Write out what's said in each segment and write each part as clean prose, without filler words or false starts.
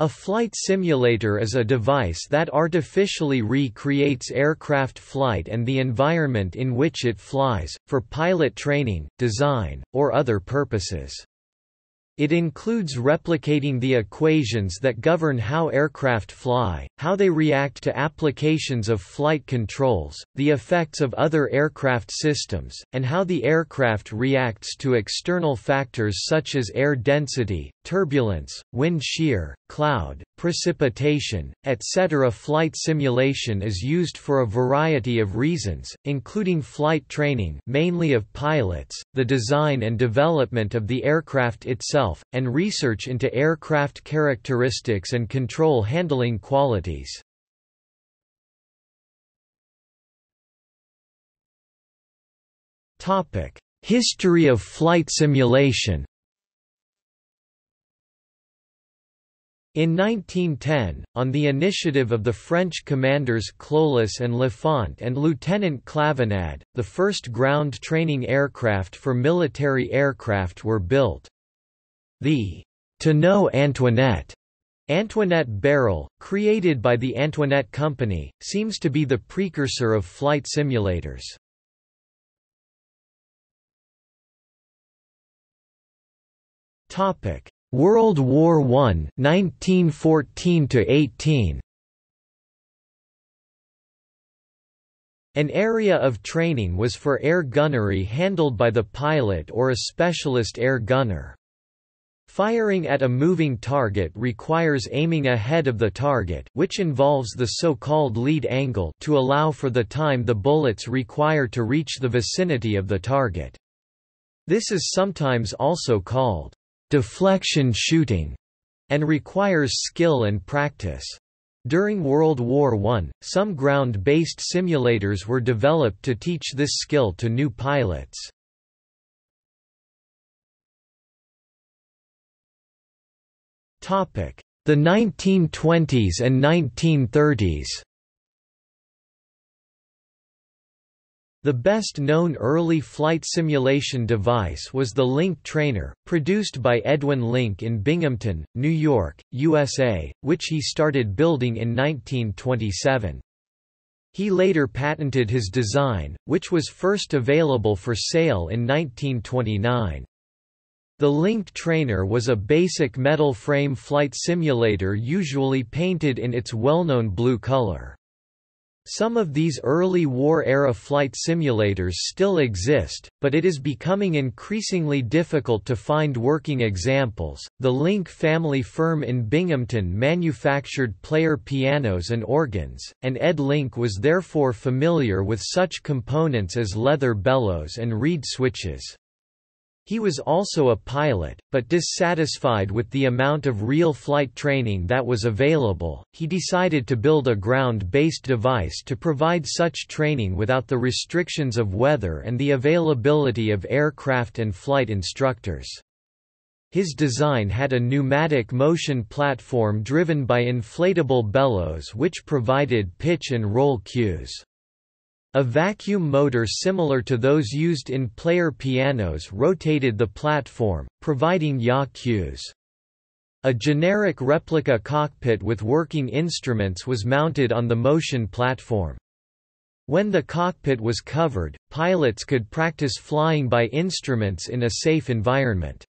A flight simulator is a device that artificially recreates aircraft flight and the environment in which it flies, for pilot training, design, or other purposes. It includes replicating the equations that govern how aircraft fly, how they react to applications of flight controls, the effects of other aircraft systems, and how the aircraft reacts to external factors such as air density, turbulence, wind shear, cloud, precipitation, etc. Flight simulation is used for a variety of reasons, including flight training, mainly of pilots, the design and development of the aircraft itself, and research into aircraft characteristics and control handling qualities. Topic: History of flight simulation. In 1910, on the initiative of the French commanders Clolis and Lafont and Lieutenant Clavinade, the first ground training aircraft for military aircraft were built. The Tonneau Antoinette barrel, created by the Antoinette Company, seems to be the precursor of flight simulators. Topic: World War I, 1914 to 18. An area of training was for air gunnery handled by the pilot or a specialist air gunner. Firing at a moving target requires aiming ahead of the target, which involves the so-called lead angle, to allow for the time the bullets require to reach the vicinity of the target. This is sometimes also called deflection shooting, and requires skill and practice. During World War I, some ground-based simulators were developed to teach this skill to new pilots. The 1920s and 1930s. The best-known early flight simulation device was the Link Trainer, produced by Edwin Link in Binghamton, New York, USA, which he started building in 1927. He later patented his design, which was first available for sale in 1929. The Link Trainer was a basic metal frame flight simulator usually painted in its well-known blue color. Some of these early war-era flight simulators still exist, but it is becoming increasingly difficult to find working examples. The Link family firm in Binghamton manufactured player pianos and organs, and Ed Link was therefore familiar with such components as leather bellows and reed switches. He was also a pilot, but dissatisfied with the amount of real flight training that was available, he decided to build a ground-based device to provide such training without the restrictions of weather and the availability of aircraft and flight instructors. His design had a pneumatic motion platform driven by inflatable bellows which provided pitch and roll cues. A vacuum motor similar to those used in player pianos rotated the platform, providing yaw cues. A generic replica cockpit with working instruments was mounted on the motion platform. When the cockpit was covered, pilots could practice flying by instruments in a safe environment.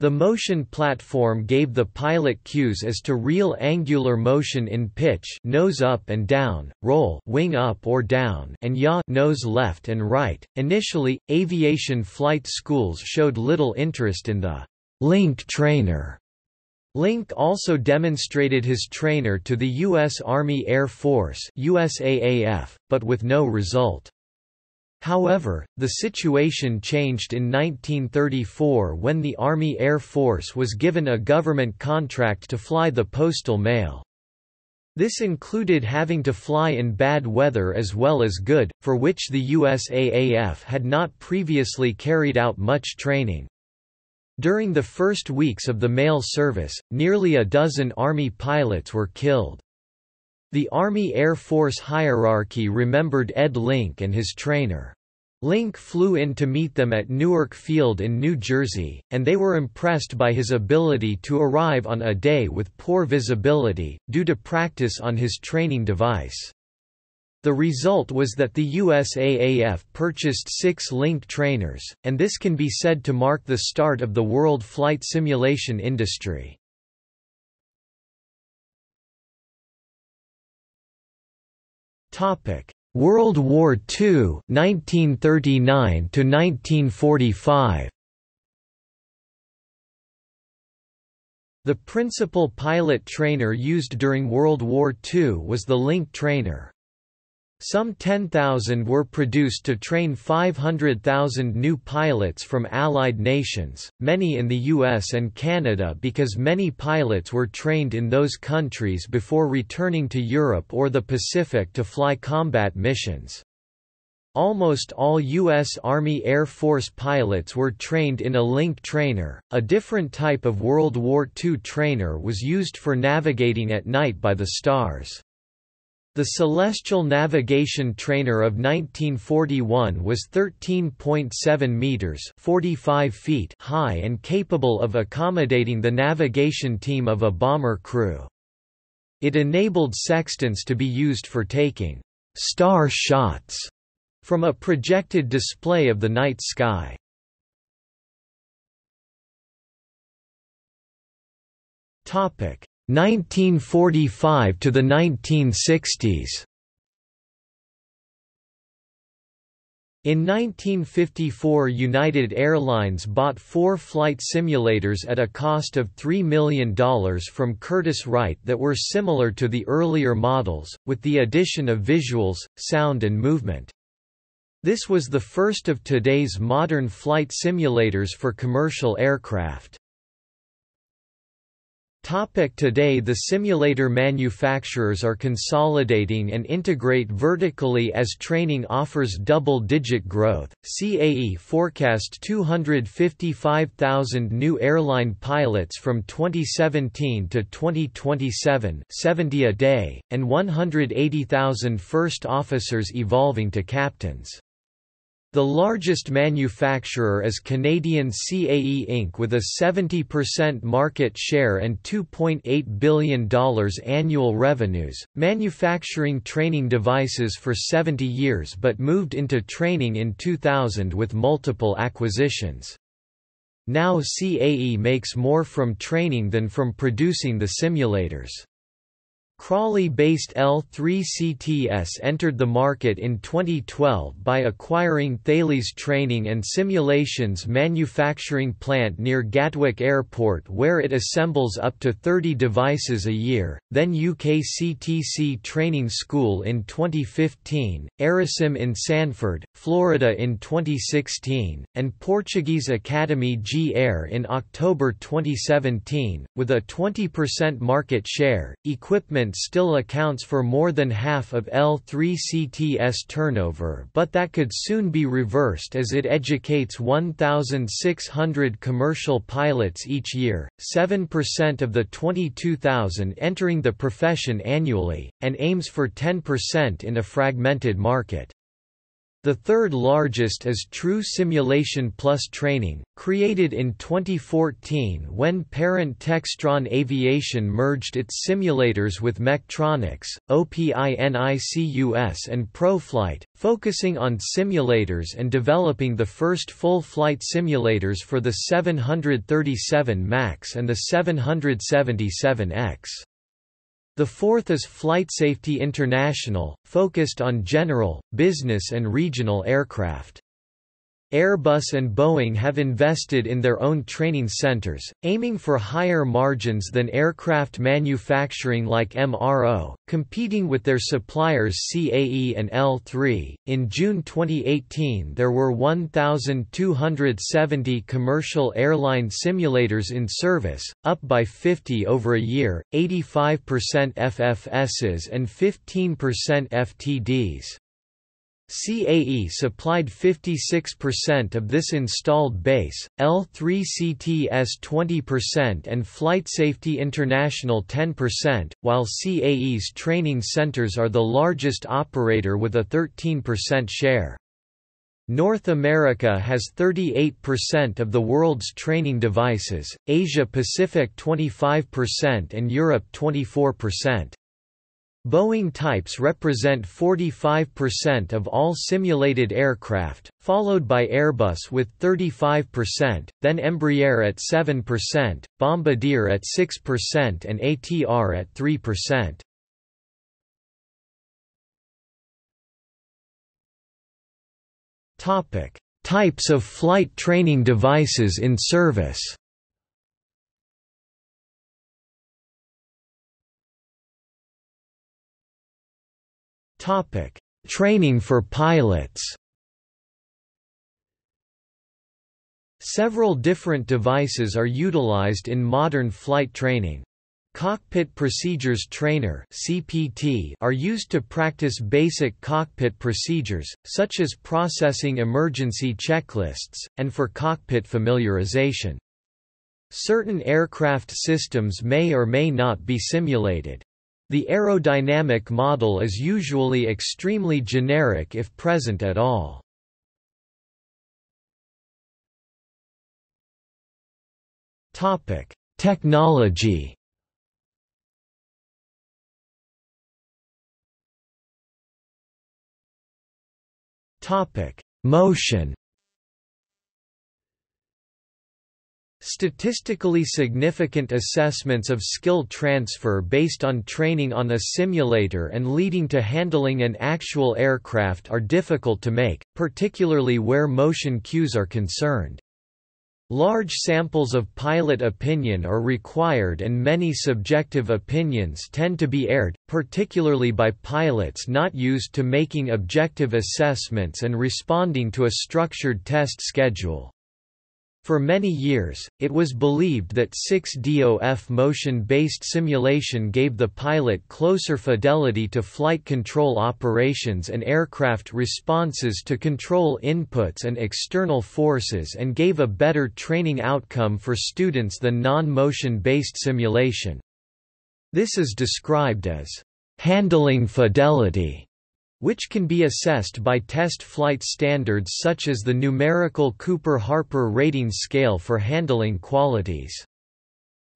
The motion platform gave the pilot cues as to real angular motion in pitch, nose up and down, roll, wing up or down, and yaw, nose left and right. Initially, aviation flight schools showed little interest in the Link Trainer. Link also demonstrated his trainer to the U.S. Army Air Force (USAAF), but with no result. However, the situation changed in 1934 when the Army Air Force was given a government contract to fly the postal mail. This included having to fly in bad weather as well as good, for which the USAAF had not previously carried out much training. During the first weeks of the mail service, nearly a dozen Army pilots were killed. The Army Air Force hierarchy remembered Ed Link and his trainer. Link flew in to meet them at Newark Field in New Jersey, and they were impressed by his ability to arrive on a day with poor visibility, due to practice on his training device. The result was that the USAAF purchased 6 Link trainers, and this can be said to mark the start of the world flight simulation industry. World War II, 1939–1945. The principal pilot trainer used during World War II was the Link trainer. Some 10,000 were produced to train 500,000 new pilots from Allied nations, many in the US and Canada because many pilots were trained in those countries before returning to Europe or the Pacific to fly combat missions. Almost all U.S. Army Air Force pilots were trained in a Link trainer. A different type of World War II trainer was used for navigating at night by the stars. The Celestial Navigation Trainer of 1941 was 13.7 meters (45 feet) high and capable of accommodating the navigation team of a bomber crew. It enabled sextants to be used for taking star shots from a projected display of the night sky. Topic: 1945 to the 1960s. In 1954, United Airlines bought 4 flight simulators at a cost of $3 million from Curtiss-Wright that were similar to the earlier models, with the addition of visuals, sound and movement. This was the first of today's modern flight simulators for commercial aircraft. Today, the simulator manufacturers are consolidating and integrate vertically as training offers double-digit growth. CAE forecast 255,000 new airline pilots from 2017 to 2027, 70 a day, and 180,000 first officers evolving to captains. The largest manufacturer is Canadian CAE Inc. with a 70% market share and $2.8 billion annual revenues, manufacturing training devices for 70 years but moved into training in 2000 with multiple acquisitions. Now CAE makes more from training than from producing the simulators. Crawley-based L3 CTS entered the market in 2012 by acquiring Thales Training and Simulations manufacturing plant near Gatwick Airport, where it assembles up to 30 devices a year, then UK CTC Training School in 2015, Aerosim in Sanford, Florida in 2016, and Portuguese Academy G Air in October 2017, with a 20% market share. Equipment still accounts for more than half of L3CTS turnover, but that could soon be reversed as it educates 1,600 commercial pilots each year, 7% of the 22,000 entering the profession annually, and aims for 10% in a fragmented market. The third largest is True Simulation Plus Training, created in 2014 when parent Textron Aviation merged its simulators with Mechtronix, OPINICUS and Proflight, focusing on simulators and developing the first full flight simulators for the 737 MAX and the 777X. The fourth is Flight Safety International, focused on general, business and regional aircraft. Airbus and Boeing have invested in their own training centers, aiming for higher margins than aircraft manufacturing like MRO, competing with their suppliers CAE and L3. In June 2018, there were 1,270 commercial airline simulators in service, up by 50 over a year, 85% FFSs and 15% FTDs. CAE supplied 56% of this installed base, L3CTS 20% and Flight Safety International 10%, while CAE's training centers are the largest operator with a 13% share. North America has 38% of the world's training devices, Asia-Pacific 25% and Europe 24%. Boeing types represent 45% of all simulated aircraft, followed by Airbus with 35%, then Embraer at 7%, Bombardier at 6% and ATR at 3%. Topic: Types of flight training devices in service. Topic: Training for pilots. Several different devices are utilized in modern flight training. Cockpit Procedures Trainer (CPT) are used to practice basic cockpit procedures, such as processing emergency checklists, and for cockpit familiarization. Certain aircraft systems may or may not be simulated. The aerodynamic model is usually extremely generic if present at all. Technology. Motion. Statistically significant assessments of skill transfer based on training on a simulator and leading to handling an actual aircraft are difficult to make, particularly where motion cues are concerned. Large samples of pilot opinion are required and many subjective opinions tend to be aired, particularly by pilots not used to making objective assessments and responding to a structured test schedule. For many years, it was believed that 6DOF motion-based simulation gave the pilot closer fidelity to flight control operations and aircraft responses to control inputs and external forces and gave a better training outcome for students than non-motion-based simulation. This is described as handling fidelity, which can be assessed by test flight standards such as the numerical Cooper-Harper rating scale for handling qualities.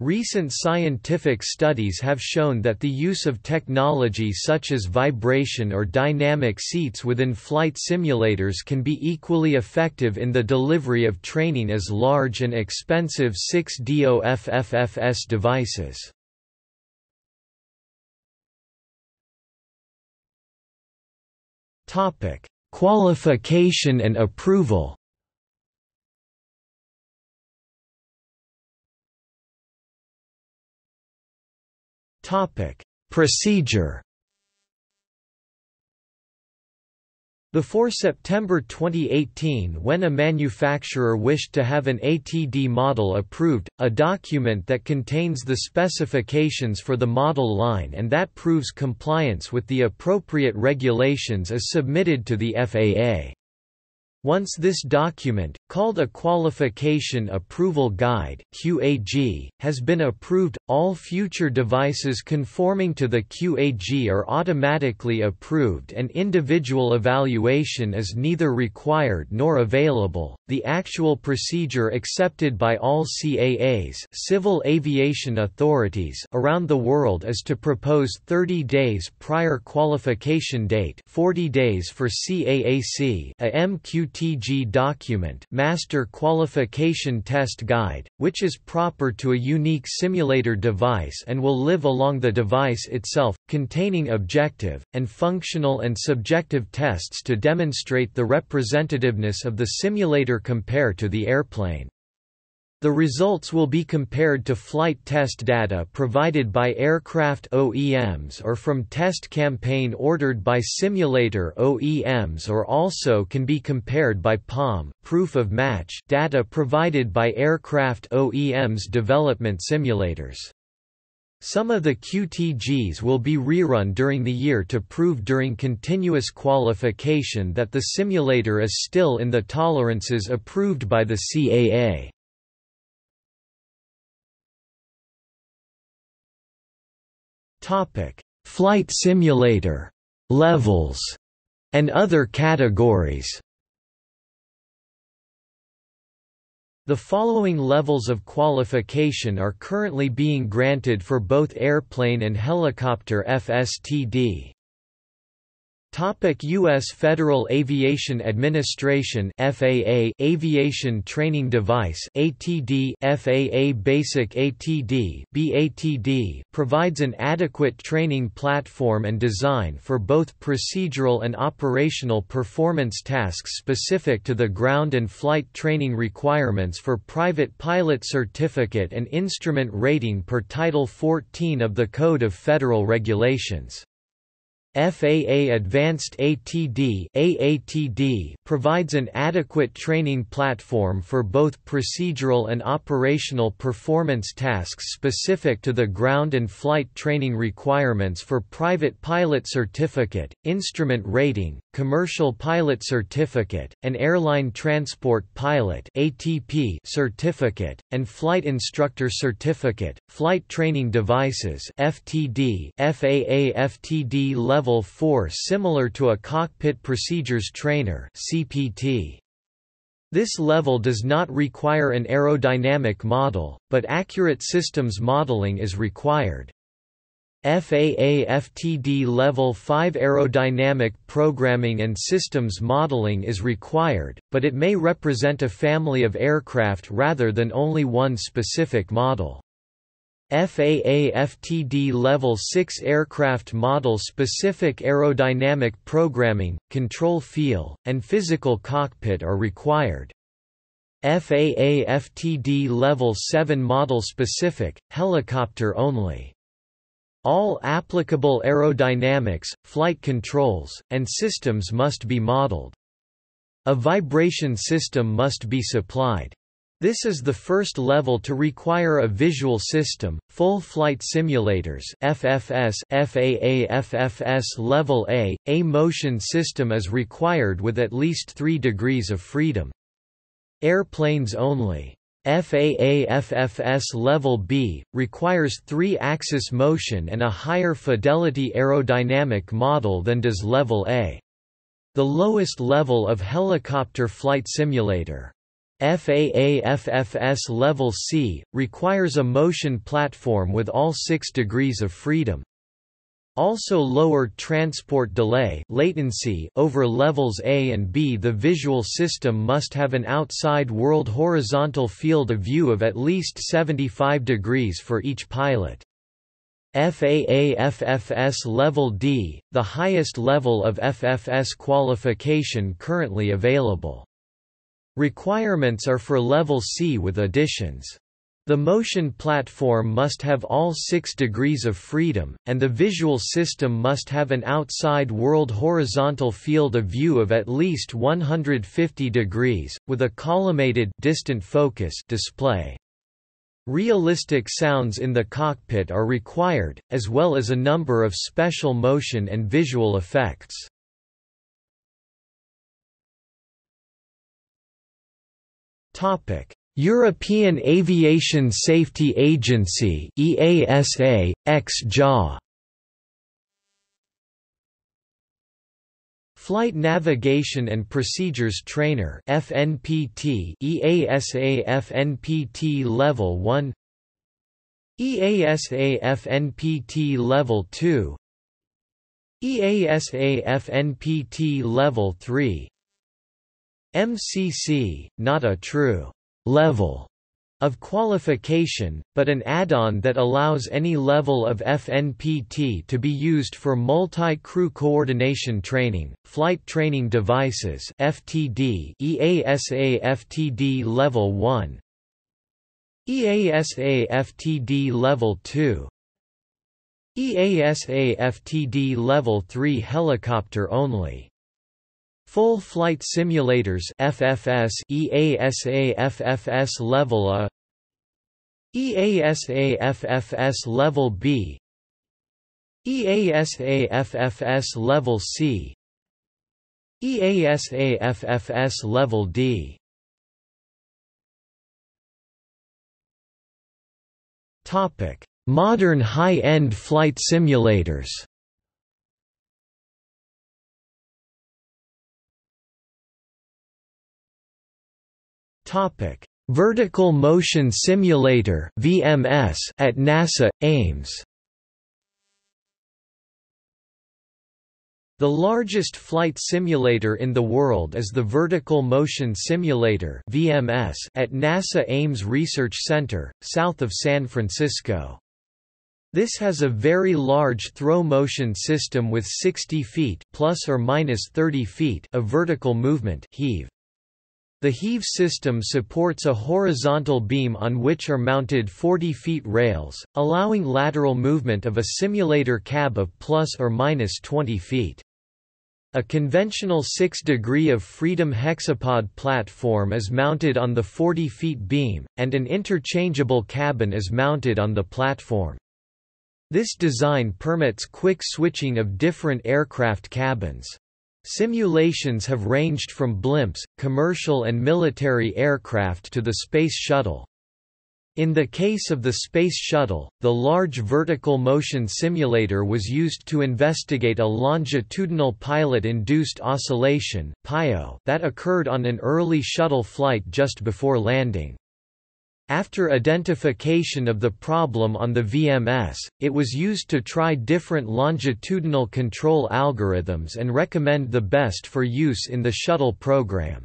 Recent scientific studies have shown that the use of technology such as vibration or dynamic seats within flight simulators can be equally effective in the delivery of training as large and expensive 6DOFFFS devices. Topic: Qualification and approval. Topic: Procedure. Before September 2018, when a manufacturer wished to have an ATD model approved, a document that contains the specifications for the model line and that proves compliance with the appropriate regulations is submitted to the FAA. Once this document, called a Qualification Approval Guide (QAG), has been approved, all future devices conforming to the QAG are automatically approved and individual evaluation is neither required nor available. The actual procedure accepted by all CAAs, civil aviation authorities, around the world is to propose 30 days prior qualification date, 40 days for CAAC, a MQT TG document, Master Qualification Test Guide, which is proper to a unique simulator device and will live along the device itself, containing objective, and functional and subjective tests to demonstrate the representativeness of the simulator compared to the airplane. The results will be compared to flight test data provided by aircraft OEMs or from test campaign ordered by simulator OEMs, or also can be compared by POM (proof of match) data provided by aircraft OEMs' development simulators. Some of the QTGs will be rerun during the year to prove during continuous qualification that the simulator is still in the tolerances approved by the CAA. Flight simulator levels and other categories. The following levels of qualification are currently being granted for both airplane and helicopter FSTD. U.S. Federal Aviation Administration (FAA) Aviation Training Device (ATD) FAA Basic ATD (BATD) provides an adequate training platform and design for both procedural and operational performance tasks specific to the ground and flight training requirements for private pilot certificate and instrument rating per Title 14 of the Code of Federal Regulations. FAA Advanced ATD (AATD) provides an adequate training platform for both procedural and operational performance tasks specific to the ground and flight training requirements for private pilot certificate, instrument rating, commercial pilot certificate, and airline transport pilot (ATP) certificate, and flight instructor certificate. Flight training devices (FTD), FAA FTD level. Level 4 similar to a cockpit procedures trainer (CPT). This level does not require an aerodynamic model, but accurate systems modeling is required. FAA FTD Level 5 aerodynamic programming and systems modeling is required, but it may represent a family of aircraft rather than only one specific model. FAA FTD Level 6 aircraft model specific aerodynamic programming, control feel, and physical cockpit are required. FAA FTD Level 7 model specific, helicopter only. All applicable aerodynamics, flight controls, and systems must be modeled. A vibration system must be supplied. This is the first level to require a visual system. Full flight simulators (FFS), FAA FFS Level A. A motion system is required with at least 3 degrees of freedom. Airplanes only. FAA FFS Level B requires 3-axis motion and a higher fidelity aerodynamic model than does Level A, the lowest level of helicopter flight simulator. FAA FFS Level C requires a motion platform with all 6 degrees of freedom. Also lower transport delay latency over levels A and B. The visual system must have an outside world horizontal field of view of at least 75 degrees for each pilot. FAA FFS Level D, the highest level of FFS qualification currently available. Requirements are for Level C with additions. The motion platform must have all 6 degrees of freedom, and the visual system must have an outside world horizontal field of view of at least 150 degrees, with a collimated distant focus display. Realistic sounds in the cockpit are required, as well as a number of special motion and visual effects. European Aviation Safety Agency (EASA) ex-JAA. Flight Navigation and Procedures Trainer (FNPT) EASA FNPT Level 1, EASA FNPT Level 2, EASA FNPT Level 3. MCC, not a true level of qualification, but an add-on that allows any level of FNPT to be used for multi-crew coordination training. Flight Training Devices (FTD) EASA FTD Level 1, EASA FTD Level 2, EASA FTD Level 3 helicopter only. Full flight simulators FFS EASA FFS Level A, EASA FFS Level B, EASA FFS Level C, EASA FFS Level D. Topic: Modern high-end flight simulators. Vertical Motion Simulator (VMS) at NASA, Ames. The largest flight simulator in the world is the Vertical Motion Simulator (VMS) at NASA Ames Research Center, south of San Francisco. This has a very large throw motion system with 60 feet plus or minus 30 feet of vertical movement heave. The heave system supports a horizontal beam on which are mounted 40 feet rails, allowing lateral movement of a simulator cab of plus or minus 20 feet. A conventional 6-degree of freedom hexapod platform is mounted on the 40 feet beam, and an interchangeable cabin is mounted on the platform. This design permits quick switching of different aircraft cabins. Simulations have ranged from blimps, commercial and military aircraft to the Space Shuttle. In the case of the Space Shuttle, the large vertical motion simulator was used to investigate a longitudinal pilot-induced oscillation (PIO) that occurred on an early shuttle flight just before landing. After identification of the problem on the VMS, it was used to try different longitudinal control algorithms and recommend the best for use in the shuttle program.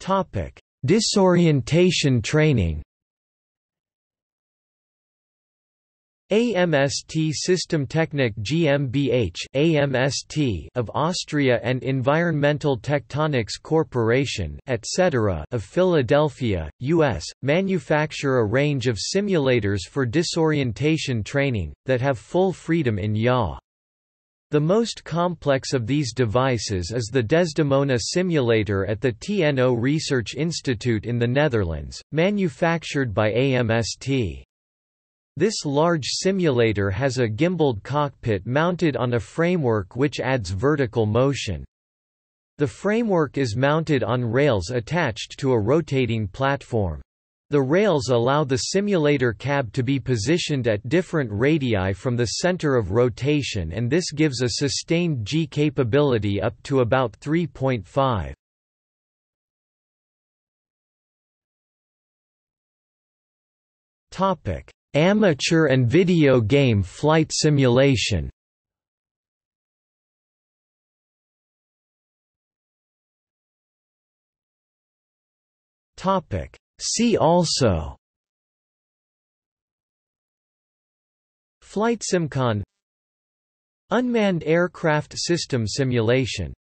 Topic: Disorientation training. AMST Systemtechnik GmbH AMST of Austria and Environmental Tectonics Corporation etc. of Philadelphia, U.S., manufacture a range of simulators for disorientation training, that have full freedom in yaw. The most complex of these devices is the Desdemona simulator at the TNO Research Institute in the Netherlands, manufactured by AMST. This large simulator has a gimbaled cockpit mounted on a framework which adds vertical motion. The framework is mounted on rails attached to a rotating platform. The rails allow the simulator cab to be positioned at different radii from the center of rotation, and this gives a sustained G capability up to about 3.5. Amateur and video game flight simulation. Topic: See also: FlightSimCon, Unmanned Aircraft System Simulation.